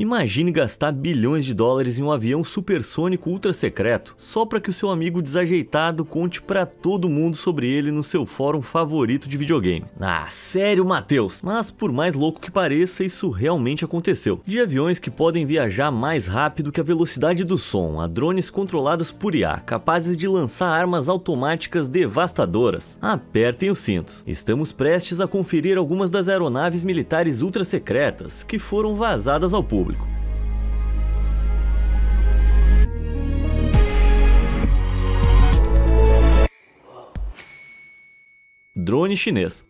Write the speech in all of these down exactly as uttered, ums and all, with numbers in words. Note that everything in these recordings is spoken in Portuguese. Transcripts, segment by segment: Imagine gastar bilhões de dólares em um avião supersônico ultra secreto, só para que o seu amigo desajeitado conte para todo mundo sobre ele no seu fórum favorito de videogame. Ah, sério, Matheus? Mas por mais louco que pareça, isso realmente aconteceu. De aviões que podem viajar mais rápido que a velocidade do som, a drones controlados por I A, capazes de lançar armas automáticas devastadoras. Apertem os cintos. Estamos prestes a conferir algumas das aeronaves militares ultra secretas que foram vazadas ao público. Drone chinês.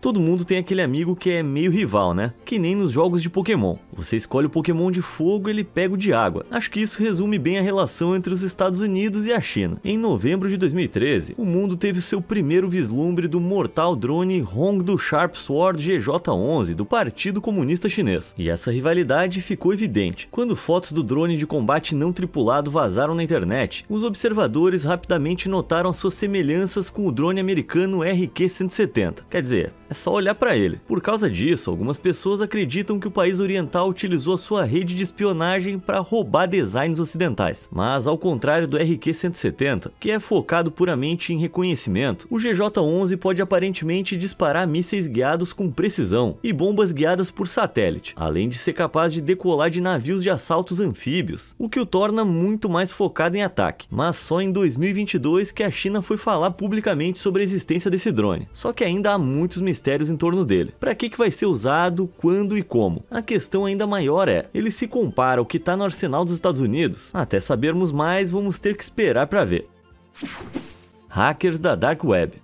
Todo mundo tem aquele amigo que é meio rival, né? Que nem nos jogos de Pokémon. Você escolhe o Pokémon de fogo, ele pega o de água. Acho que isso resume bem a relação entre os Estados Unidos e a China. Em novembro de dois mil e treze, o mundo teve o seu primeiro vislumbre do mortal drone Hongdu Sharpsword G J onze do Partido Comunista Chinês. E essa rivalidade ficou evidente. Quando fotos do drone de combate não tripulado vazaram na internet, os observadores rapidamente notaram suas semelhanças com o drone americano R Q cento e setenta. Quer dizer, é só olhar para ele. Por causa disso, algumas pessoas acreditam que o país oriental utilizou a sua rede de espionagem para roubar designs ocidentais. Mas ao contrário do R Q cento e setenta, que é focado puramente em reconhecimento, o G J onze pode aparentemente disparar mísseis guiados com precisão e bombas guiadas por satélite, além de ser capaz de decolar de navios de assaltos anfíbios, o que o torna muito mais focado em ataque. Mas só em dois mil e vinte e dois que a China foi falar publicamente sobre a existência desse drone. Só que ainda há muitos mistérios mistérios em torno dele. Para que que vai ser usado, quando e como? A questão ainda maior é, ele se compara ao que está no arsenal dos Estados Unidos? Até sabermos mais, vamos ter que esperar para ver. Hackers da Dark Web.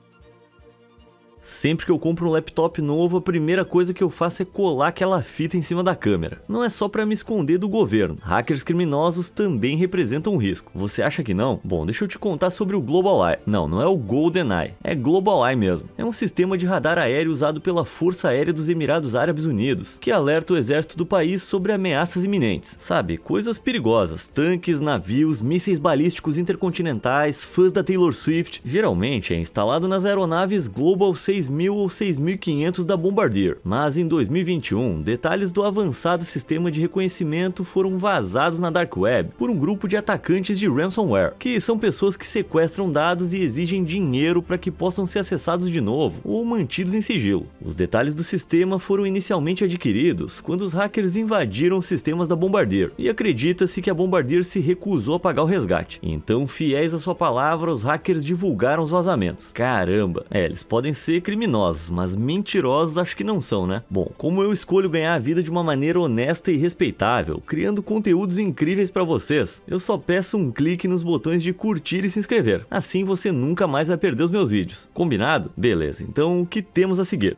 Sempre que eu compro um laptop novo, a primeira coisa que eu faço é colar aquela fita em cima da câmera. Não é só para me esconder do governo. Hackers criminosos também representam um risco. Você acha que não? Bom, deixa eu te contar sobre o Global Eye. Não, não é o Golden Eye. É Global Eye mesmo. É um sistema de radar aéreo usado pela Força Aérea dos Emirados Árabes Unidos, que alerta o exército do país sobre ameaças iminentes. Sabe, coisas perigosas. Tanques, navios, mísseis balísticos intercontinentais, fãs da Taylor Swift. Geralmente é instalado nas aeronaves Global seis mil ou seis mil e quinhentos da Bombardier, mas em dois mil e vinte e um, detalhes do avançado sistema de reconhecimento foram vazados na Dark Web por um grupo de atacantes de ransomware, que são pessoas que sequestram dados e exigem dinheiro para que possam ser acessados de novo ou mantidos em sigilo. Os detalhes do sistema foram inicialmente adquiridos quando os hackers invadiram os sistemas da Bombardier, e acredita-se que a Bombardier se recusou a pagar o resgate. Então, fiéis à sua palavra, os hackers divulgaram os vazamentos. Caramba, é, eles podem ser criminosos, mas mentirosos acho que não são, né? Bom, como eu escolho ganhar a vida de uma maneira honesta e respeitável, criando conteúdos incríveis para vocês, eu só peço um clique nos botões de curtir e se inscrever. Assim você nunca mais vai perder os meus vídeos. Combinado? Beleza, então o que temos a seguir?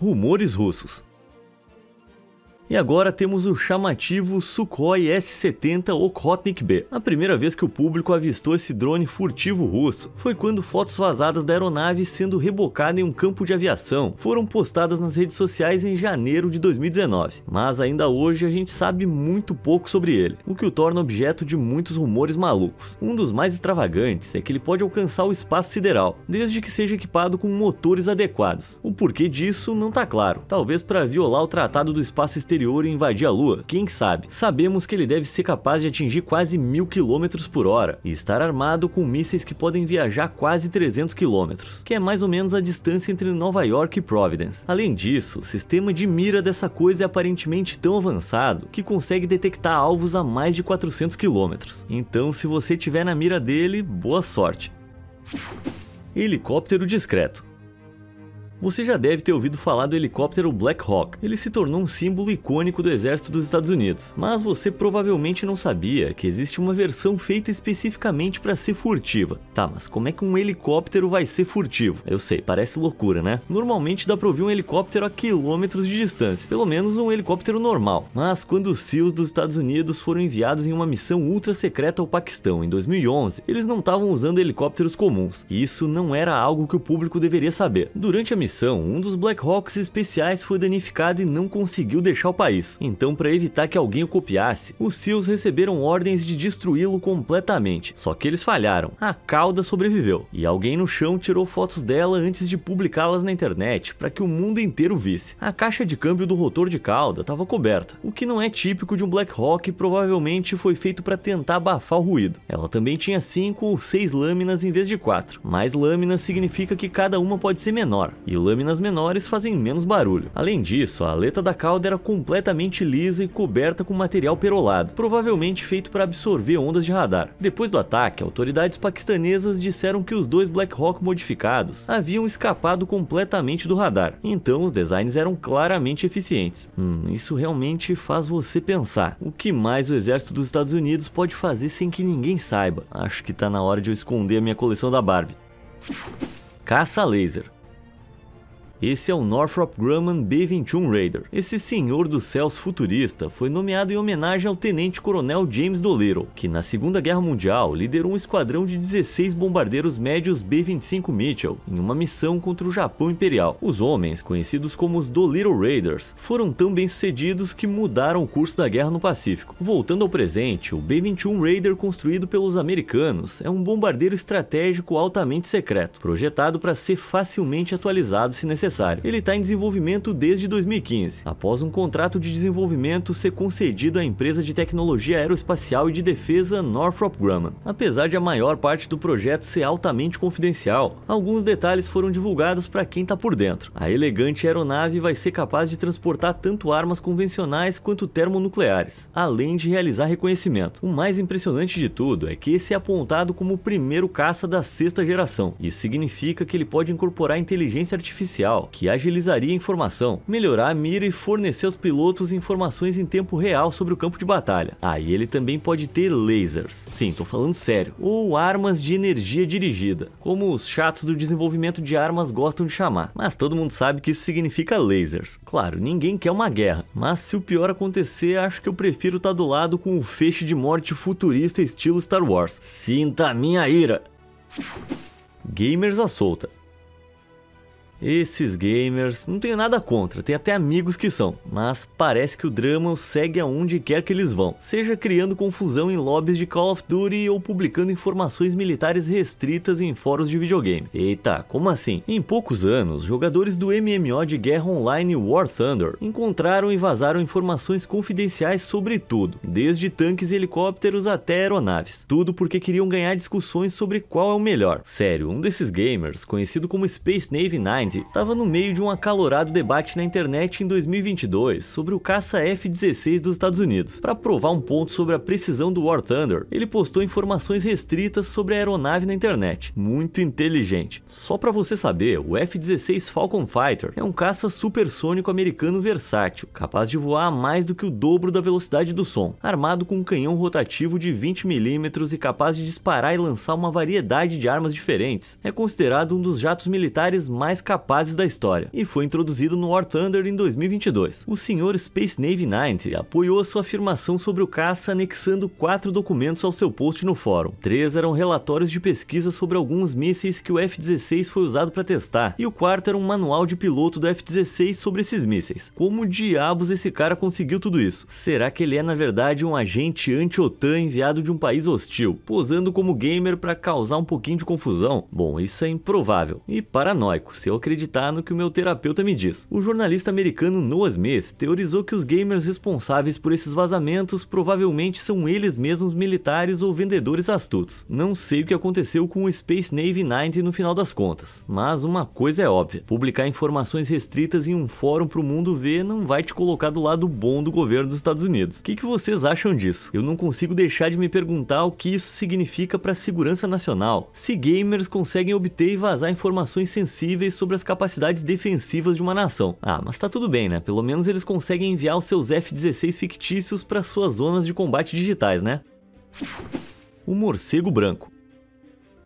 Rumores russos. E agora temos o chamativo Sukhoi S setenta Okhotnik-B. A primeira vez que o público avistou esse drone furtivo russo foi quando fotos vazadas da aeronave sendo rebocada em um campo de aviação foram postadas nas redes sociais em janeiro de dois mil e dezenove. Mas ainda hoje a gente sabe muito pouco sobre ele, o que o torna objeto de muitos rumores malucos. Um dos mais extravagantes é que ele pode alcançar o espaço sideral, desde que seja equipado com motores adequados. O porquê disso não tá claro, talvez para violar o Tratado do Espaço Exterior e invadir a Lua, quem sabe. Sabemos que ele deve ser capaz de atingir quase mil quilômetros por hora e estar armado com mísseis que podem viajar quase trezentos quilômetros, que é mais ou menos a distância entre Nova York e Providence. Além disso, o sistema de mira dessa coisa é aparentemente tão avançado que consegue detectar alvos a mais de quatrocentos quilômetros. Então, se você tiver na mira dele, boa sorte. Helicóptero discreto. Você já deve ter ouvido falar do helicóptero Black Hawk. Ele se tornou um símbolo icônico do exército dos Estados Unidos, mas você provavelmente não sabia que existe uma versão feita especificamente para ser furtiva. Tá, mas como é que um helicóptero vai ser furtivo? Eu sei, parece loucura, né? Normalmente dá para ouvir um helicóptero a quilômetros de distância, pelo menos um helicóptero normal. Mas quando os SEALs dos Estados Unidos foram enviados em uma missão ultra secreta ao Paquistão em dois mil e onze, eles não estavam usando helicópteros comuns, e isso não era algo que o público deveria saber. Durante a missão missão, um dos Black Hawks especiais foi danificado e não conseguiu deixar o país. Então, para evitar que alguém o copiasse, os SEALs receberam ordens de destruí-lo completamente. Só que eles falharam. A cauda sobreviveu. E alguém no chão tirou fotos dela antes de publicá-las na internet, para que o mundo inteiro visse. A caixa de câmbio do rotor de cauda estava coberta, o que não é típico de um Black Hawk e provavelmente foi feito para tentar abafar o ruído. Ela também tinha cinco ou seis lâminas em vez de quatro, mas lâminas significa que cada uma pode ser menor, e lâminas menores fazem menos barulho. Além disso, a aleta da cauda era completamente lisa e coberta com material perolado, provavelmente feito para absorver ondas de radar. Depois do ataque, autoridades paquistanesas disseram que os dois Black Hawk modificados haviam escapado completamente do radar, então os designs eram claramente eficientes. Hum, isso realmente faz você pensar. O que mais o exército dos Estados Unidos pode fazer sem que ninguém saiba? Acho que tá na hora de eu esconder a minha coleção da Barbie. Caça laser. Esse é o Northrop Grumman B vinte e um Raider. Esse senhor dos céus futurista foi nomeado em homenagem ao tenente-coronel James Doolittle, que na Segunda Guerra Mundial liderou um esquadrão de dezesseis bombardeiros médios B vinte e cinco Mitchell em uma missão contra o Japão Imperial. Os homens, conhecidos como os Doolittle Raiders, foram tão bem-sucedidos que mudaram o curso da guerra no Pacífico. Voltando ao presente, o B vinte e um Raider construído pelos americanos é um bombardeiro estratégico altamente secreto, projetado para ser facilmente atualizado se necessário. Ele está em desenvolvimento desde dois mil e quinze, após um contrato de desenvolvimento ser concedido à empresa de tecnologia aeroespacial e de defesa Northrop Grumman. Apesar de a maior parte do projeto ser altamente confidencial, alguns detalhes foram divulgados para quem está por dentro. A elegante aeronave vai ser capaz de transportar tanto armas convencionais quanto termonucleares, além de realizar reconhecimento. O mais impressionante de tudo é que esse é apontado como o primeiro caça da sexta geração. Isso significa que ele pode incorporar inteligência artificial, que agilizaria a informação, melhorar a mira e fornecer aos pilotos informações em tempo real sobre o campo de batalha. Ah, e ele também pode ter lasers. Sim, tô falando sério. Ou armas de energia dirigida, como os chatos do desenvolvimento de armas gostam de chamar. Mas todo mundo sabe que isso significa lasers. Claro, ninguém quer uma guerra, mas se o pior acontecer, acho que eu prefiro estar do lado com um feixe de morte futurista estilo Star Wars. Sinta a minha ira! Gamers à solta. Esses gamers, não tenho nada contra, tem até amigos que são, mas parece que o drama os segue aonde quer que eles vão, seja criando confusão em lobbies de Call of Duty ou publicando informações militares restritas em fóruns de videogame. Eita, como assim? Em poucos anos, jogadores do M M O de guerra online War Thunder encontraram e vazaram informações confidenciais sobre tudo, desde tanques e helicópteros até aeronaves, tudo porque queriam ganhar discussões sobre qual é o melhor. Sério, um desses gamers, conhecido como Space Navy nove, estava no meio de um acalorado debate na internet em dois mil e vinte e dois sobre o caça F dezesseis dos Estados Unidos. Para provar um ponto sobre a precisão do War Thunder, ele postou informações restritas sobre a aeronave na internet. Muito inteligente. Só para você saber, o F dezesseis Falcon Fighter é um caça supersônico americano versátil, capaz de voar a mais do que o dobro da velocidade do som, armado com um canhão rotativo de vinte milímetros e capaz de disparar e lançar uma variedade de armas diferentes. É considerado um dos jatos militares mais capazes capazes da história, e foi introduzido no War Thunder em dois mil e vinte e dois. O senhor Space Navy nove apoiou a sua afirmação sobre o caça anexando quatro documentos ao seu post no fórum. Três eram relatórios de pesquisa sobre alguns mísseis que o F dezesseis foi usado para testar, e o quarto era um manual de piloto do F dezesseis sobre esses mísseis. Como diabos esse cara conseguiu tudo isso? Será que ele é na verdade um agente anti-OTAN enviado de um país hostil, posando como gamer para causar um pouquinho de confusão? Bom, isso é improvável. E paranoico, se eu acreditar no que o meu terapeuta me diz. O jornalista americano Noah Smith teorizou que os gamers responsáveis por esses vazamentos provavelmente são eles mesmos militares ou vendedores astutos. Não sei o que aconteceu com o Space Navy nove no final das contas, mas uma coisa é óbvia, publicar informações restritas em um fórum para o mundo ver não vai te colocar do lado bom do governo dos Estados Unidos. O que, que vocês acham disso? Eu não consigo deixar de me perguntar o que isso significa para a segurança nacional, se gamers conseguem obter e vazar informações sensíveis sobre a as capacidades defensivas de uma nação. Ah, mas tá tudo bem, né? Pelo menos eles conseguem enviar os seus F dezesseis fictícios para suas zonas de combate digitais, né? O morcego branco.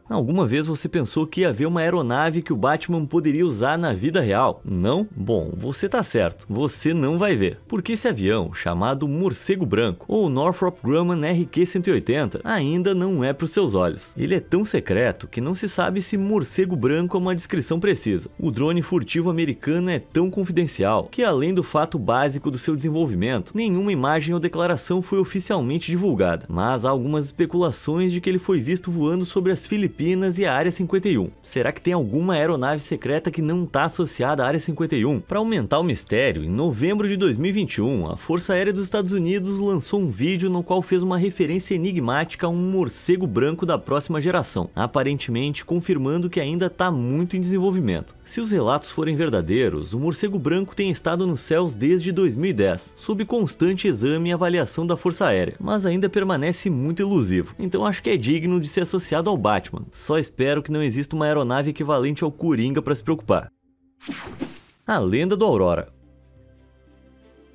Alguma vez você pensou que ia haver uma aeronave que o Batman poderia usar na vida real? Não? Bom, você tá certo, você não vai ver. Porque esse avião, chamado Morcego Branco, ou Northrop Grumman R Q cento e oitenta, ainda não é para os seus olhos. Ele é tão secreto que não se sabe se Morcego Branco é uma descrição precisa. O drone furtivo americano é tão confidencial que, além do fato básico do seu desenvolvimento, nenhuma imagem ou declaração foi oficialmente divulgada. Mas há algumas especulações de que ele foi visto voando sobre as Filipinas Filipinas e a Área cinquenta e um. Será que tem alguma aeronave secreta que não está associada à Área cinquenta e um? Para aumentar o mistério, em novembro de dois mil e vinte e um, a Força Aérea dos Estados Unidos lançou um vídeo no qual fez uma referência enigmática a um morcego branco da próxima geração, aparentemente confirmando que ainda está muito em desenvolvimento. Se os relatos forem verdadeiros, o morcego branco tem estado nos céus desde dois mil e dez, sob constante exame e avaliação da Força Aérea, mas ainda permanece muito elusivo, então acho que é digno de ser associado ao Batman. Só espero que não exista uma aeronave equivalente ao Coringa para se preocupar. A lenda do Aurora.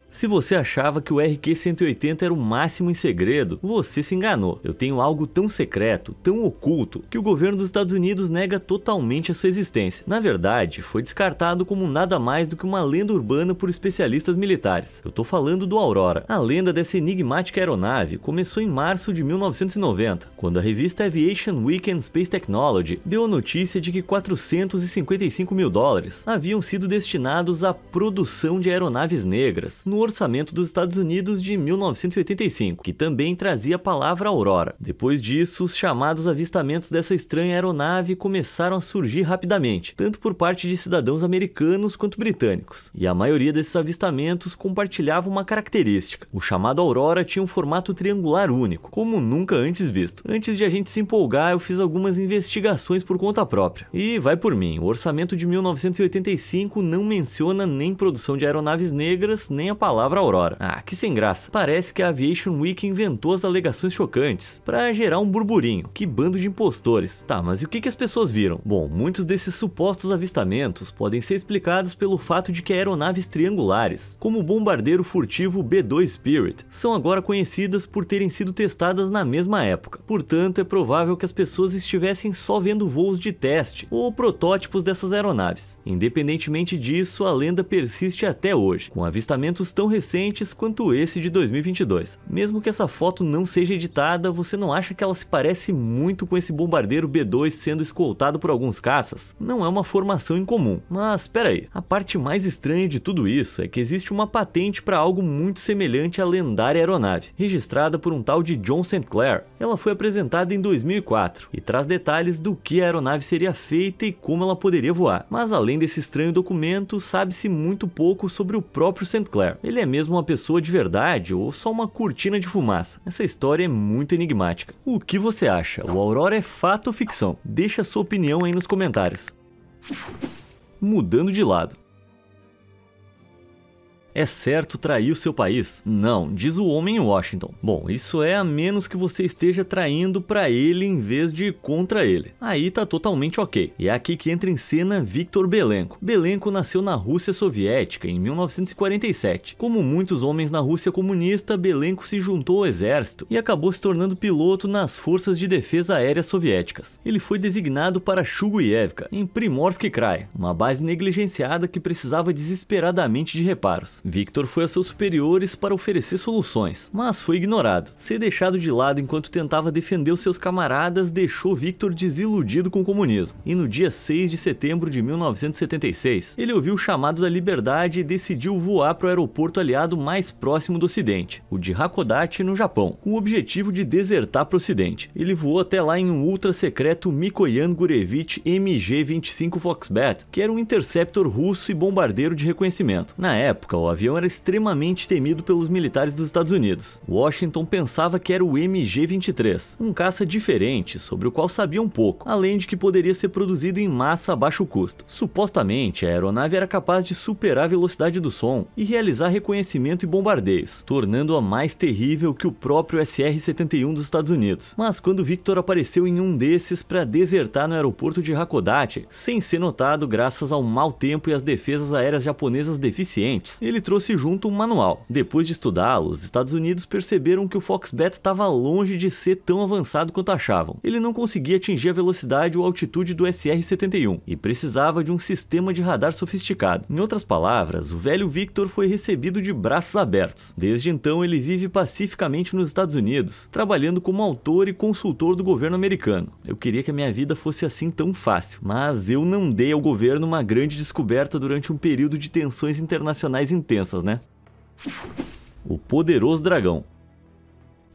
Se você achava que o R Q cento e oitenta era o máximo em segredo, você se enganou. Eu tenho algo tão secreto, tão oculto, que o governo dos Estados Unidos nega totalmente a sua existência. Na verdade, foi descartado como nada mais do que uma lenda urbana por especialistas militares. Eu tô falando do Aurora. A lenda dessa enigmática aeronave começou em março de mil novecentos e noventa, quando a revista Aviation Week and Space Technology deu a notícia de que quatrocentos e cinquenta e cinco mil dólares haviam sido destinados à produção de aeronaves negras, no orçamento dos Estados Unidos de mil novecentos e oitenta e cinco, que também trazia a palavra Aurora. Depois disso, os chamados avistamentos dessa estranha aeronave começaram a surgir rapidamente, tanto por parte de cidadãos americanos quanto britânicos. E a maioria desses avistamentos compartilhava uma característica: o chamado Aurora tinha um formato triangular único, como nunca antes visto. Antes de a gente se empolgar, eu fiz algumas investigações por conta própria. E vai por mim, o orçamento de mil novecentos e oitenta e cinco não menciona nem produção de aeronaves negras, nem a palavra palavra Aurora. Ah, que sem graça. Parece que a Aviation Week inventou as alegações chocantes para gerar um burburinho. Que bando de impostores. Tá, mas e o que que as pessoas viram? Bom, muitos desses supostos avistamentos podem ser explicados pelo fato de que aeronaves triangulares, como o bombardeiro furtivo B dois Spirit, são agora conhecidas por terem sido testadas na mesma época. Portanto, é provável que as pessoas estivessem só vendo voos de teste ou protótipos dessas aeronaves. Independentemente disso, a lenda persiste até hoje, com avistamentos tão recentes quanto esse de dois mil e vinte e dois. Mesmo que essa foto não seja editada, você não acha que ela se parece muito com esse bombardeiro B dois sendo escoltado por alguns caças? Não é uma formação incomum. Mas peraí, a parte mais estranha de tudo isso é que existe uma patente para algo muito semelhante à lendária aeronave, registrada por um tal de John Saint Clair. Ela foi apresentada em dois mil e quatro e traz detalhes do que a aeronave seria feita e como ela poderia voar. Mas além desse estranho documento, sabe-se muito pouco sobre o próprio Saint Clair. Ele é mesmo uma pessoa de verdade ou só uma cortina de fumaça? Essa história é muito enigmática. O que você acha? O Aurora é fato ou ficção? Deixa sua opinião aí nos comentários. Mudando de lado. É certo trair o seu país? Não, diz o homem em Washington. Bom, isso é a menos que você esteja traindo para ele em vez de contra ele. Aí tá totalmente ok. E é aqui que entra em cena Victor Belenko. Belenko nasceu na Rússia Soviética em mil novecentos e quarenta e sete. Como muitos homens na Rússia comunista, Belenko se juntou ao exército e acabou se tornando piloto nas forças de defesa aérea soviéticas. Ele foi designado para Chuguievka, em Primorski Krai, uma base negligenciada que precisava desesperadamente de reparos. Victor foi a seus superiores para oferecer soluções, mas foi ignorado. Ser deixado de lado enquanto tentava defender os seus camaradas deixou Victor desiludido com o comunismo. E no dia seis de setembro de mil novecentos e setenta e seis, ele ouviu o chamado da liberdade e decidiu voar para o aeroporto aliado mais próximo do Ocidente, o de Hakodate, no Japão, com o objetivo de desertar para o Ocidente. Ele voou até lá em um ultra-secreto Mikoyan-Gurevich M G vinte e cinco Foxbat, que era um interceptor russo e bombardeiro de reconhecimento. Na época, o O avião era extremamente temido pelos militares dos Estados Unidos. Washington pensava que era o M G vinte e três, um caça diferente sobre o qual sabia um pouco, além de que poderia ser produzido em massa a baixo custo. Supostamente, a aeronave era capaz de superar a velocidade do som e realizar reconhecimento e bombardeios, tornando-a mais terrível que o próprio S R setenta e um dos Estados Unidos. Mas quando Victor apareceu em um desses para desertar no aeroporto de Hakodate, sem ser notado graças ao mau tempo e às defesas aéreas japonesas deficientes, ele trouxe junto um manual. Depois de estudá-lo, os Estados Unidos perceberam que o Foxbat estava longe de ser tão avançado quanto achavam. Ele não conseguia atingir a velocidade ou altitude do S R setenta e um e precisava de um sistema de radar sofisticado. Em outras palavras, o velho Victor foi recebido de braços abertos. Desde então, ele vive pacificamente nos Estados Unidos, trabalhando como autor e consultor do governo americano. Eu queria que a minha vida fosse assim tão fácil, mas eu não dei ao governo uma grande descoberta durante um período de tensões internacionais intensas, né? O poderoso dragão.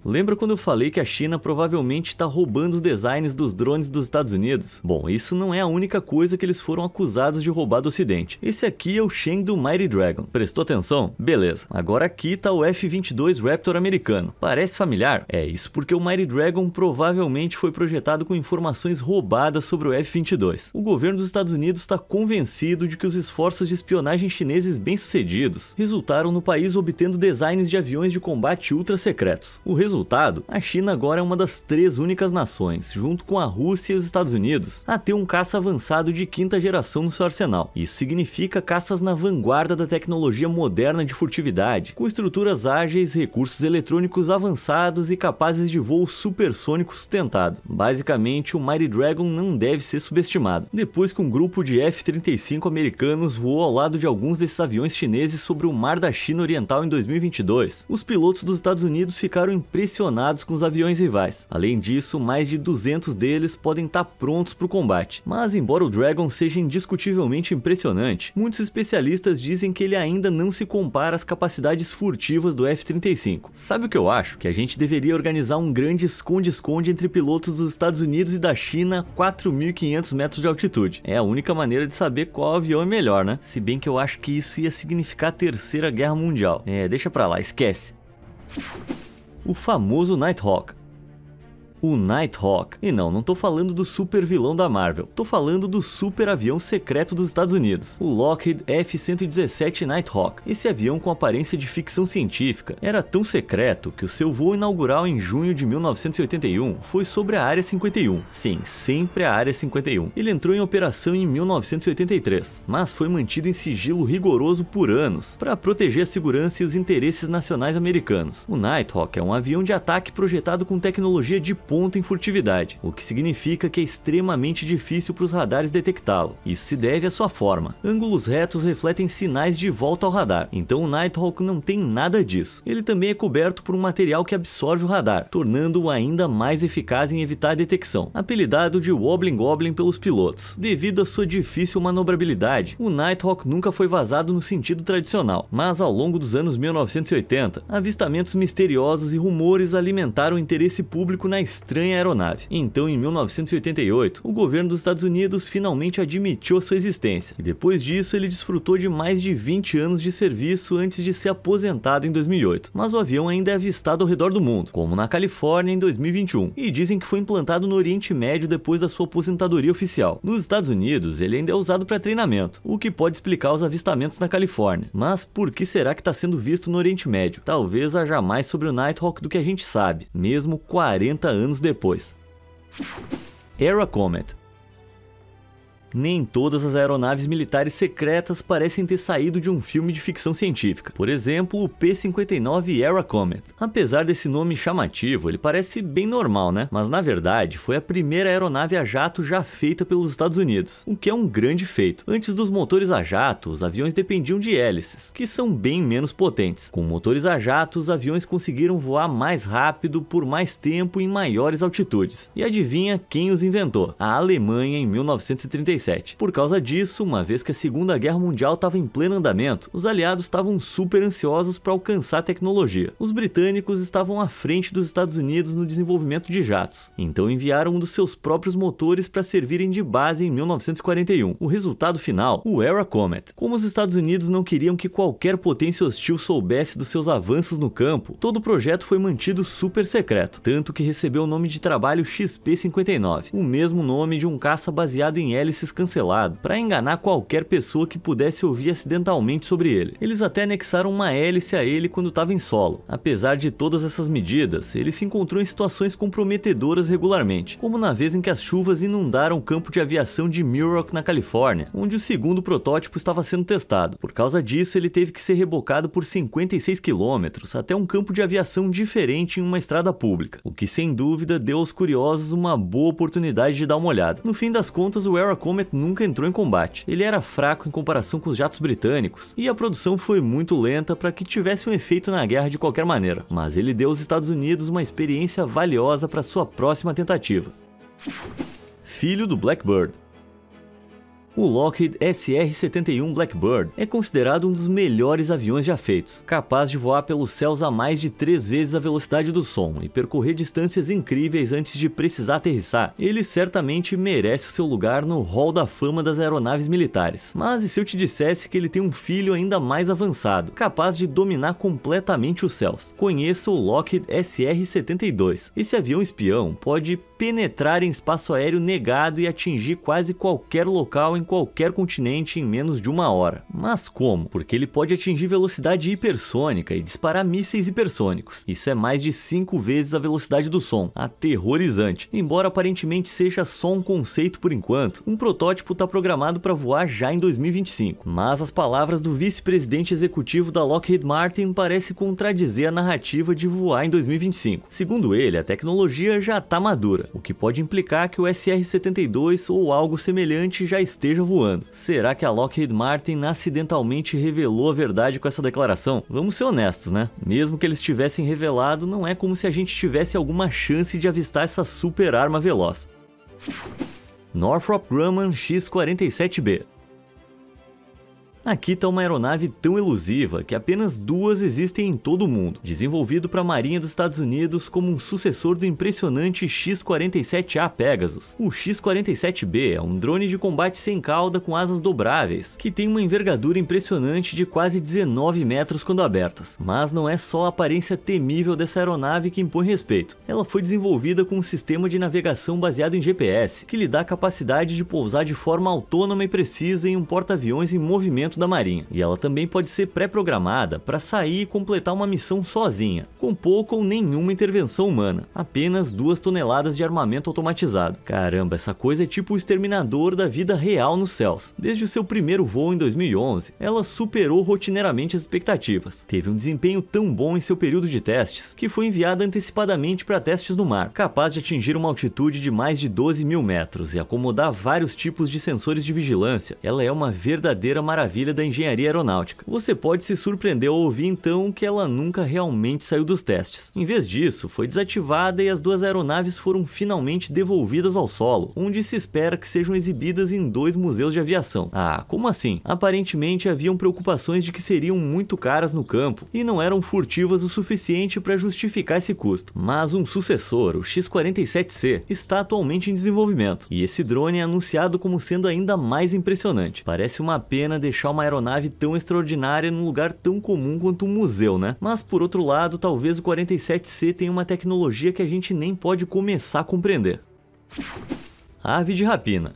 Lembra quando eu falei que a China provavelmente está roubando os designs dos drones dos Estados Unidos? Bom, isso não é a única coisa que eles foram acusados de roubar do Ocidente. Esse aqui é o Sheng do Mighty Dragon. Prestou atenção? Beleza. Agora aqui está o F vinte e dois Raptor americano. Parece familiar? É isso porque o Mighty Dragon provavelmente foi projetado com informações roubadas sobre o F vinte e dois. O governo dos Estados Unidos está convencido de que os esforços de espionagem chineses bem-sucedidos resultaram no país obtendo designs de aviões de combate ultra-secretos. O resultado Resultado, a China agora é uma das três únicas nações, junto com a Rússia e os Estados Unidos, a ter um caça avançado de quinta geração no seu arsenal. Isso significa caças na vanguarda da tecnologia moderna de furtividade, com estruturas ágeis, recursos eletrônicos avançados e capazes de voo supersônico sustentado. Basicamente, o Mighty Dragon não deve ser subestimado. Depois que um grupo de F trinta e cinco americanos voou ao lado de alguns desses aviões chineses sobre o mar da China Oriental em dois mil e vinte e dois, os pilotos dos Estados Unidos ficaram impressionados pressionados com os aviões rivais. Além disso, mais de duzentos deles podem estar prontos para o combate. Mas embora o Dragon seja indiscutivelmente impressionante, muitos especialistas dizem que ele ainda não se compara às capacidades furtivas do F trinta e cinco. Sabe o que eu acho? Que a gente deveria organizar um grande esconde-esconde entre pilotos dos Estados Unidos e da China a quatro mil e quinhentos metros de altitude. É a única maneira de saber qual avião é melhor, né? Se bem que eu acho que isso ia significar a Terceira Guerra Mundial. É, deixa pra lá, esquece. O famoso Nighthawk. O Nighthawk. E não, não tô falando do super vilão da Marvel, tô falando do super avião secreto dos Estados Unidos, o Lockheed F cento e dezessete Nighthawk. Esse avião com aparência de ficção científica era tão secreto que o seu voo inaugural em junho de mil novecentos e oitenta e um foi sobre a Área cinquenta e um. Sim, sempre a Área cinquenta e um. Ele entrou em operação em mil novecentos e oitenta e três, mas foi mantido em sigilo rigoroso por anos para proteger a segurança e os interesses nacionais americanos. O Nighthawk é um avião de ataque projetado com tecnologia de ponta em furtividade, o que significa que é extremamente difícil para os radares detectá-lo. Isso se deve à sua forma. Ângulos retos refletem sinais de volta ao radar, então o Nighthawk não tem nada disso. Ele também é coberto por um material que absorve o radar, tornando-o ainda mais eficaz em evitar a detecção. Apelidado de Wobbling Goblin pelos pilotos, devido à sua difícil manobrabilidade, o Nighthawk nunca foi vazado no sentido tradicional, mas ao longo dos anos mil novecentos e oitenta, avistamentos misteriosos e rumores alimentaram o interesse público na estranha aeronave. Então, em mil novecentos e oitenta e oito, o governo dos Estados Unidos finalmente admitiu sua existência, e depois disso ele desfrutou de mais de vinte anos de serviço antes de ser aposentado em dois mil e oito. Mas o avião ainda é avistado ao redor do mundo, como na Califórnia em dois mil e vinte e um, e dizem que foi implantado no Oriente Médio depois da sua aposentadoria oficial. Nos Estados Unidos, ele ainda é usado para treinamento, o que pode explicar os avistamentos na Califórnia. Mas por que será que está sendo visto no Oriente Médio? Talvez haja mais sobre o Nighthawk do que a gente sabe, mesmo quarenta anos anos depois. Aero Comet. Nem todas as aeronaves militares secretas parecem ter saído de um filme de ficção científica. Por exemplo, o P cinquenta e nove Aero Comet. Apesar desse nome chamativo, ele parece bem normal, né? Mas na verdade, foi a primeira aeronave a jato já feita pelos Estados Unidos, o que é um grande feito. Antes dos motores a jato, os aviões dependiam de hélices, que são bem menos potentes. Com motores a jato, os aviões conseguiram voar mais rápido, por mais tempo e em maiores altitudes. E adivinha quem os inventou? A Alemanha em mil novecentos e trinta e sete. Por causa disso, uma vez que a Segunda Guerra Mundial estava em pleno andamento, os aliados estavam super ansiosos para alcançar a tecnologia. Os britânicos estavam à frente dos Estados Unidos no desenvolvimento de jatos, então enviaram um dos seus próprios motores para servirem de base em mil novecentos e quarenta e um. O resultado final? O Aero Comet. Como os Estados Unidos não queriam que qualquer potência hostil soubesse dos seus avanços no campo, todo o projeto foi mantido super secreto, tanto que recebeu o nome de trabalho X P cinquenta e nove, o mesmo nome de um caça baseado em hélices cancelado para enganar qualquer pessoa que pudesse ouvir acidentalmente sobre ele. Eles até anexaram uma hélice a ele quando estava em solo. Apesar de todas essas medidas, ele se encontrou em situações comprometedoras regularmente, como na vez em que as chuvas inundaram o campo de aviação de Muroc, na Califórnia, onde o segundo protótipo estava sendo testado. Por causa disso, ele teve que ser rebocado por cinquenta e seis quilômetros até um campo de aviação diferente em uma estrada pública, o que sem dúvida deu aos curiosos uma boa oportunidade de dar uma olhada. No fim das contas, o Aero Comet nunca entrou em combate. Ele era fraco em comparação com os jatos britânicos, e a produção foi muito lenta para que tivesse um efeito na guerra de qualquer maneira, mas ele deu aos Estados Unidos uma experiência valiosa para sua próxima tentativa. Filho do Blackbird. O Lockheed S R setenta e um Blackbird é considerado um dos melhores aviões já feitos, capaz de voar pelos céus a mais de três vezes a velocidade do som e percorrer distâncias incríveis antes de precisar aterrissar. Ele certamente merece o seu lugar no hall da fama das aeronaves militares. Mas e se eu te dissesse que ele tem um filho ainda mais avançado, capaz de dominar completamente os céus? Conheça o Lockheed S R setenta e dois. Esse avião espião pode penetrar em espaço aéreo negado e atingir quase qualquer local em qualquer continente em menos de uma hora. Mas como? Porque ele pode atingir velocidade hipersônica e disparar mísseis hipersônicos. Isso é mais de cinco vezes a velocidade do som. Aterrorizante. Embora aparentemente seja só um conceito por enquanto, um protótipo está programado para voar já em dois mil e vinte e cinco. Mas as palavras do vice-presidente executivo da Lockheed Martin parecem contradizer a narrativa de voar em dois mil e vinte e cinco. Segundo ele, a tecnologia já está madura, o que pode implicar que o S R setenta e dois ou algo semelhante já esteja voando. Será que a Lockheed Martin acidentalmente revelou a verdade com essa declaração? Vamos ser honestos, né? Mesmo que eles tivessem revelado, não é como se a gente tivesse alguma chance de avistar essa super arma veloz. Northrop Grumman X quarenta e sete B. Aqui está uma aeronave tão elusiva que apenas duas existem em todo o mundo. Desenvolvido para a Marinha dos Estados Unidos como um sucessor do impressionante X quarenta e sete A Pegasus, o X quarenta e sete B é um drone de combate sem cauda com asas dobráveis, que tem uma envergadura impressionante de quase dezenove metros quando abertas. Mas não é só a aparência temível dessa aeronave que impõe respeito. Ela foi desenvolvida com um sistema de navegação baseado em G P S, que lhe dá a capacidade de pousar de forma autônoma e precisa em um porta-aviões em movimento da Marinha, e ela também pode ser pré-programada para sair e completar uma missão sozinha, com pouca ou nenhuma intervenção humana, apenas duas toneladas de armamento automatizado. Caramba, essa coisa é tipo o exterminador da vida real nos céus. Desde o seu primeiro voo em dois mil e onze, ela superou rotineiramente as expectativas. Teve um desempenho tão bom em seu período de testes, que foi enviada antecipadamente para testes no mar, capaz de atingir uma altitude de mais de doze mil metros e acomodar vários tipos de sensores de vigilância. Ela é uma verdadeira maravilha da engenharia aeronáutica. Você pode se surpreender ao ouvir então que ela nunca realmente saiu dos testes. Em vez disso, foi desativada e as duas aeronaves foram finalmente devolvidas ao solo, onde se espera que sejam exibidas em dois museus de aviação. Ah, como assim? Aparentemente haviam preocupações de que seriam muito caras no campo e não eram furtivas o suficiente para justificar esse custo. Mas um sucessor, o X quarenta e sete C, está atualmente em desenvolvimento, e esse drone é anunciado como sendo ainda mais impressionante. Parece uma pena deixar uma aeronave tão extraordinária num lugar tão comum quanto um museu, né? Mas por outro lado, talvez o quarenta e sete C tenha uma tecnologia que a gente nem pode começar a compreender. Ave de rapina.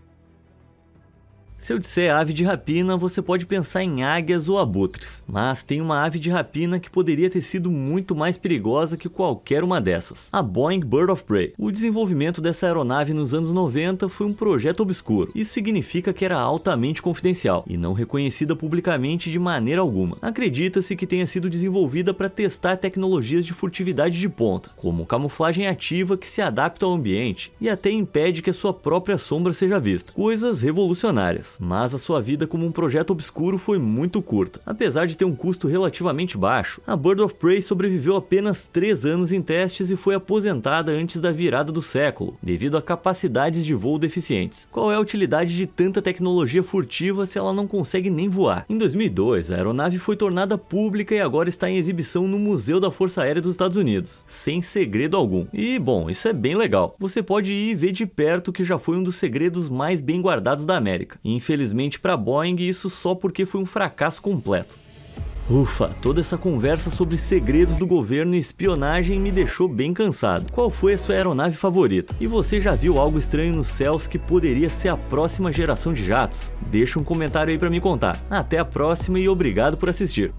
Se eu disser ave de rapina, você pode pensar em águias ou abutres, mas tem uma ave de rapina que poderia ter sido muito mais perigosa que qualquer uma dessas: a Boeing Bird of Prey. O desenvolvimento dessa aeronave nos anos noventa foi um projeto obscuro. Isso significa que era altamente confidencial e não reconhecida publicamente de maneira alguma. Acredita-se que tenha sido desenvolvida para testar tecnologias de furtividade de ponta, como camuflagem ativa que se adapta ao ambiente e até impede que a sua própria sombra seja vista. Coisas revolucionárias. Mas a sua vida como um projeto obscuro foi muito curta. Apesar de ter um custo relativamente baixo, a Bird of Prey sobreviveu apenas três anos em testes e foi aposentada antes da virada do século, devido a capacidades de voo deficientes. Qual é a utilidade de tanta tecnologia furtiva se ela não consegue nem voar? Em dois mil e dois, a aeronave foi tornada pública e agora está em exibição no Museu da Força Aérea dos Estados Unidos, sem segredo algum. E, bom, isso é bem legal. Você pode ir ver de perto que já foi um dos segredos mais bem guardados da América. Infelizmente para a Boeing, isso só porque foi um fracasso completo. Ufa, toda essa conversa sobre segredos do governo e espionagem me deixou bem cansado. Qual foi a sua aeronave favorita? E você já viu algo estranho nos céus que poderia ser a próxima geração de jatos? Deixa um comentário aí pra me contar. Até a próxima e obrigado por assistir.